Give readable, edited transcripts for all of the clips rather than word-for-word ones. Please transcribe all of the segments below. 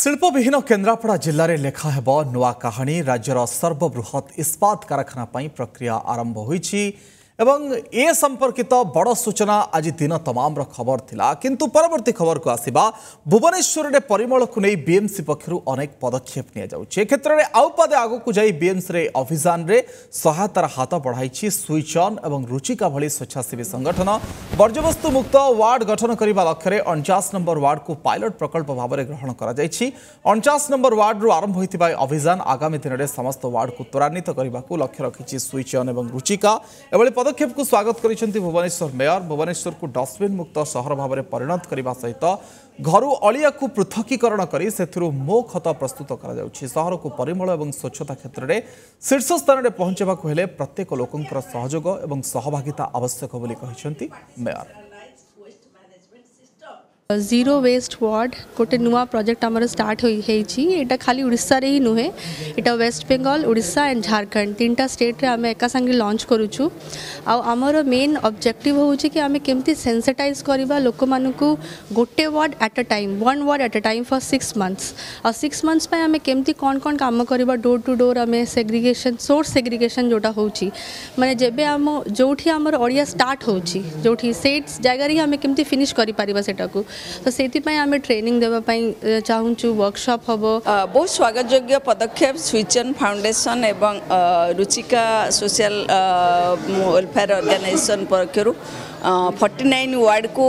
शिल्पविहीन केन्द्रापड़ा जिले में लेखाहे नुआ कहानी। राज्यर सर्वबृहत इस्पात कारखाना प्रक्रिया आरंभ ए संपर्कित बड़ सूचना आज दिन तमाम खबर थिला, किंतु परवर्ती खबर को आसिबा। भुवनेश्वर में परिमल को नहीं बीएमसी पक्षरु अनेक पदक्षेप निया जाउछि। क्षेत्र में आउ पादे आगकु जाई बीएमसी रे अभियान रे सहायतार हाथ बढ़ाई स्विच ऑन और रुचिका भली स्वच्छासेवी संगठन। बर्ज्यवस्तु मुक्त वार्ड गठन करने लक्ष्य 49 नंबर वार्ड को पायलट प्रकल्प भाव में ग्रहण कर नंबर वार्ड आरंभ होता अभियान आगामी दिन में समस्त वार्ड को त्वरान्वित करने को लक्ष्य रखी स्विच ऑन और रुचिका। एभली पदक्षेप को स्वागत कर भुवनेश्वर मेयर। भुवनेश्वर को डस्टबिन मुक्त शहर भाव में परिणत करने सहित घर अलिया को पृथकीकरण कर मो खत प्रस्तुत कर परिमल और स्वच्छता क्षेत्र में शीर्ष स्थान में पहुंचा प्रत्येक लोकों सहयोग और सहभागिता आवश्यक बोली मेयर। जीरो वेस्ट वार्ड गोटे नुआ प्रोजेक्ट आमर स्टार्ट होटा खाली ओडिशा रे ही नुहे, इटा वेस्ट बेंगल, ओडिशा एंड झारखंड तीन टा स्टेट रे आमे एका संगे लॉन्च करूछु। आ आमर मेन ऑब्जेक्टिव होउछि कि आमे केमती सेंसिटाइज करबा लोक मानकू गोटे ward at a time, one ward at a time for 6 months। आ 6 months पे आमे केमती कोन कोन काम करबा, डोर टू डोर आमे सेग्रीगेशन, सोर्स सेग्रीगेशन जोटा होउछि माने जेबे आम जोठी आमर ओडिया स्टार्ट होउछि जोठी सेट्स जायगा रे आमे केमती फिनिश करि पारिबा सेटाकू। तो सेतिपाई आमे ट्रेनिंग देवाई चाहूँ, वर्कशॉप हम बहुत स्वागत योग्य पदक्षेप स्विच ऑन फाउंडेशन एवं रुचिका सोशल वेलफेयर ऑर्गेनाइजेशन पक्षर 49 वार्ड को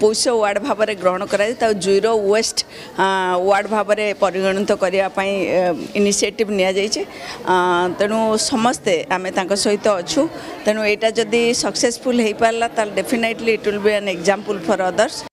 पौष वार्ड भाव में ग्रहण कर जीरो वेस्ट वार्ड भाव में परिगणित करने इनिशिएटिव नि तेणु समस्ते आम सहित अच्छु। तेणु यहाँ जदि सक्सेसफुल हो पारा definitely it will be an example for others.